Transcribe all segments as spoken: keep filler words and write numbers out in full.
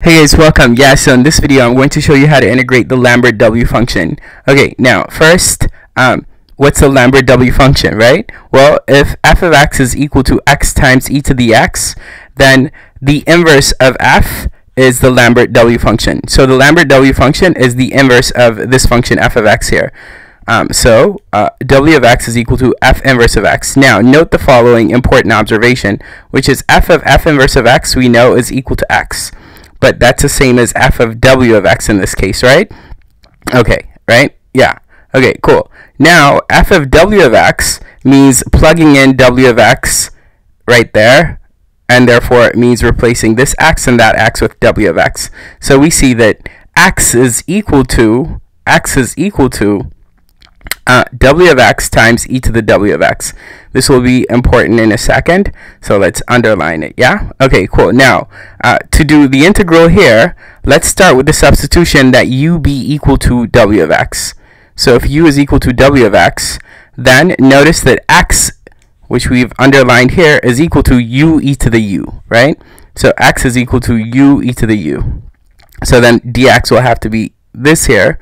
Hey guys, welcome. Yeah, so in this video I'm going to show you how to integrate the Lambert W function. Okay, now first, um, what's the Lambert W function, right? Well, if f of x is equal to x times e to the x, then the inverse of f is the Lambert W function. So the Lambert W function is the inverse of this function f of x here. Um, so uh, w of x is equal to f inverse of x. Now note the following important observation, which is f of f inverse of x we know is equal to x. But that's the same as f of w of x in this case, right? Okay, right? Yeah. Okay, cool. Now, f of w of x means plugging in w of x right there, and therefore it means replacing this x and that x with w of x. So we see that x is equal to, x is equal to uh, w of x times e to the w of x. This will be important in a second, so let's underline it, yeah? Okay, cool. Now, uh, to do the integral here, let's start with the substitution that u be equal to w of x. So if u is equal to w of x, then notice that x, which we've underlined here, is equal to u e to the u, right? So x is equal to u e to the u. So then dx will have to be this here,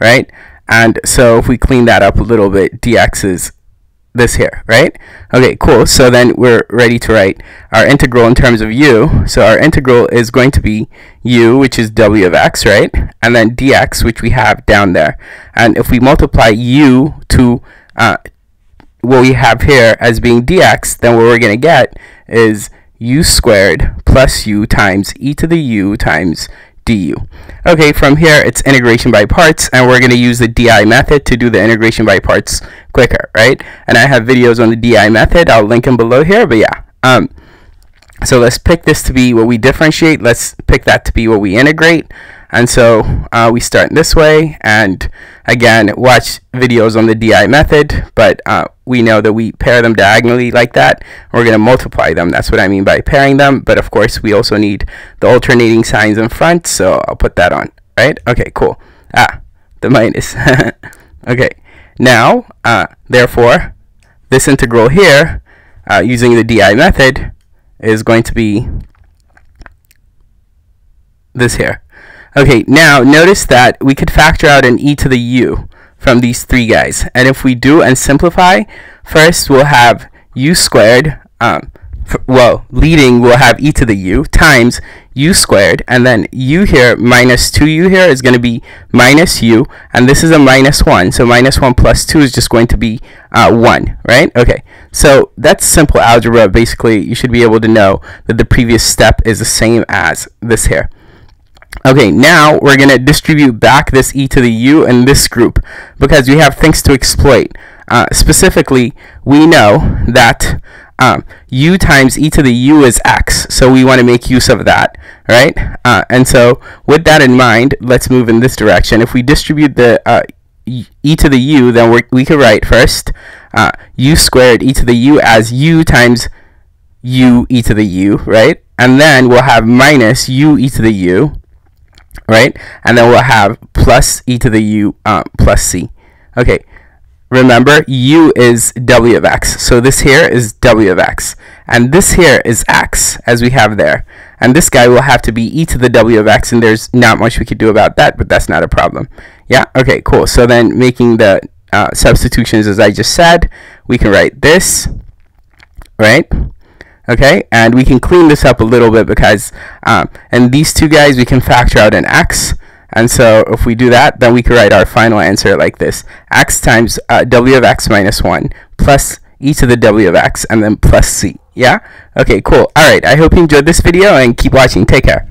right? And so if we clean that up a little bit, dx is this here, right? Okay, cool. So then we're ready to write our integral in terms of u. So our integral is going to be u, which is w of x, right? And then dx, which we have down there. And if we multiply u to uh, what we have here as being dx, then what we're going to get is u squared plus u times e to the u times du. Okay, from here it's integration by parts, and we're going to use the D I method to do the integration by parts quicker, right? And I have videos on the D I method. I'll link them below here, but yeah. Um, so let's pick this to be what we differentiate. Let's pick that to be what we integrate. And so uh, we start this way, and again, watch videos on the D I method, but uh, we know that we pair them diagonally like that. We're going to multiply them. That's what I mean by pairing them, but of course we also need the alternating signs in front, so I'll put that on, right? Okay, cool. Ah, the minus. Okay, now, uh, therefore, this integral here, uh, using the D I method, is going to be this here. Okay, now notice that we could factor out an e to the u from these three guys. And if we do and simplify, first we'll have u squared, um, f well, leading we'll have e to the u times u squared, and then u here minus two u here is going to be minus u, and this is a minus one, so minus one plus two is just going to be uh, one, right? Okay, so that's simple algebra. Basically, you should be able to know that the previous step is the same as this here. Okay, now we're going to distribute back this e to the u in this group because we have things to exploit. Uh, specifically, we know that um, u times e to the u is x, so we want to make use of that, right? Uh, and so with that in mind, let's move in this direction. If we distribute the uh, e to the u, then we're, we could write first uh, u squared e to the u as u times u e to the u, right? And then we'll have minus u e to the u, right? And then we'll have plus e to the u um, plus c. Okay, remember u is w of x, so this here is w of x, and this here is x as we have there, and this guy will have to be e to the w of x, and there's not much we could do about that, but that's not a problem. Yeah, okay, cool. So then making the uh, substitutions as I just said, we can write this, right? Okay, and we can clean this up a little bit because um, and these two guys we can factor out an x, and so if we do that, then we can write our final answer like this: x times uh, w of x minus one plus e to the w of x, and then plus c. Yeah, okay, cool. All right, I hope you enjoyed this video, and keep watching. Take care.